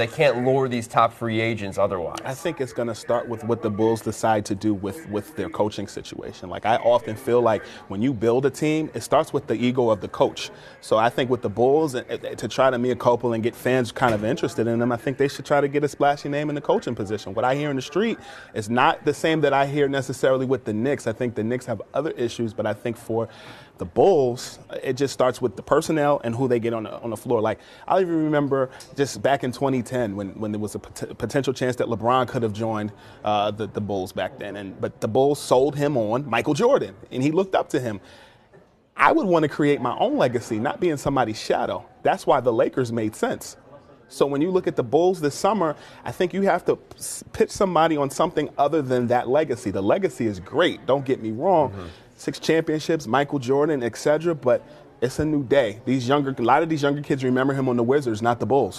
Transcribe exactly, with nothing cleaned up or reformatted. they can't lure these top free agents otherwise? I think it's going to start with what the Bulls decide to do with, with their coaching situation. Like, I often feel like when you build a team, it starts with the ego of the coach. So I think with the Bulls, to try to mea culpa and get fans kind of interested in them, I think they should try to get a splashy name in the coaching position. What I hear in the street is not the same that I hear necessarily with the Knicks. I think the Knicks have other issues, but I think for the Bulls, it just starts with the personnel and who they get on the, on the floor. Like, I even remember just back in twenty ten when, when there was a pot potential chance that LeBron could have joined uh, the, the Bulls back then. And, but the Bulls sold him on Michael Jordan, and he looked up to him. I would want to create my own legacy, not be in somebody's shadow. That's why the Lakers made sense. So when you look at the Bulls this summer, I think you have to pitch somebody on something other than that legacy. The legacy is great, don't get me wrong. Mm-hmm. Six championships, Michael Jordan, et cetera, but it's a new day. These younger, a lot of these younger kids remember him on the Wizards, not the Bulls.